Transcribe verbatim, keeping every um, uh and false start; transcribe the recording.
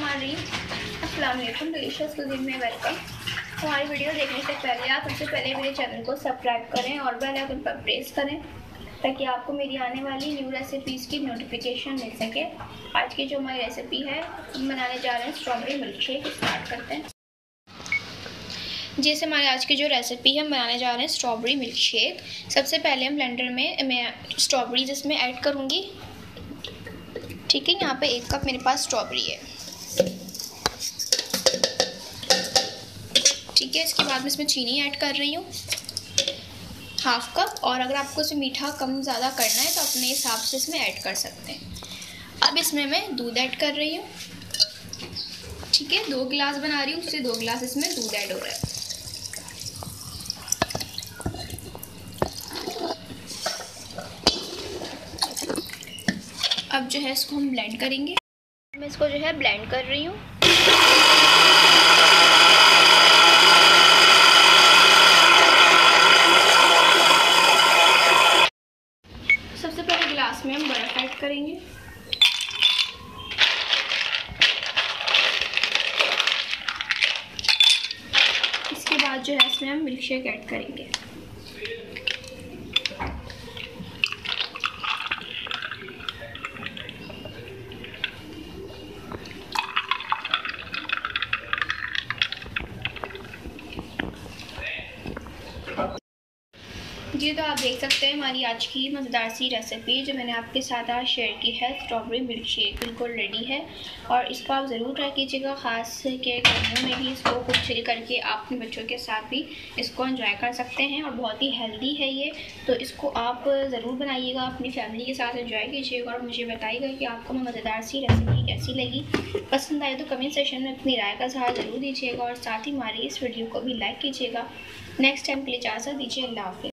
मान रही हूँ। अस्सलाम वालेकुम, डिलीशियस कुजीन में वेलकम। हमारी वीडियो देखने से पहले आप सबसे पहले मेरे चैनल को सब्सक्राइब करें और बेल आइकन पर प्रेस करें ताकि आपको मेरी आने वाली न्यू रेसिपीज़ की नोटिफिकेशन मिल सके। आज की जो हमारी रेसिपी है हम बनाने जा रहे हैं स्ट्रॉबेरी मिल्क शेक। स्टार्ट करते हैं। जैसे हमारे आज की जो रेसिपी है हम बनाने जा रहे हैं स्ट्रॉबेरी मिल्क शेक। सबसे पहले हम ब्लेंडर में मैं स्ट्रॉबेरीज इसमें ऐड करूँगी। ठीक है, यहाँ पे एक कप मेरे पास स्ट्रॉबेरी है। ठीक है, इसके बाद मैं इसमें चीनी ऐड कर रही हूँ हाफ कप, और अगर आपको इसे मीठा कम ज़्यादा करना है तो अपने हिसाब से इसमें ऐड कर सकते हैं। अब इसमें मैं दूध ऐड कर रही हूँ। ठीक है, दो गिलास बना रही हूँ, उससे दो गिलास इसमें दूध ऐड हो रहा है। अब जो है इसको हम ब्लेंड करेंगे। मैं इसको जो है ब्लेंड कर रही हूँ। सबसे पहले गिलास में हम बर्फ ऐड करेंगे। इसके बाद जो है इसमें हम मिल्क शेक ऐड करेंगे। ये तो आप देख सकते हैं हमारी आज की मज़ेदार सी रेसिपी जो मैंने आपके साथ आज शेयर की है, स्ट्रॉबेरी मिल्क शेक बिल्कुल रेडी है। और इसको आप ज़रूर ट्राई कीजिएगा, ख़ास के गर्मियों में भी इसको कुछ चिल करके आप अपने बच्चों के साथ भी इसको एंजॉय कर सकते हैं। और बहुत ही हेल्दी है ये, तो इसको आप ज़रूर बनाइएगा, अपनी फैमिली के साथ एंजॉय कीजिएगा और मुझे बताइएगा कि आपको मज़ेदार सी रेसिपी कैसी लगी। पसंद आए तो कमेंट सेक्शन में अपनी राय का इज़हार ज़रूर दीजिएगा और साथ ही हमारी इस वीडियो को भी लाइक कीजिएगा। नेक्स्ट टाइम के लिए इजाज़त दीजिए। अल्लाह हाफ़िज़।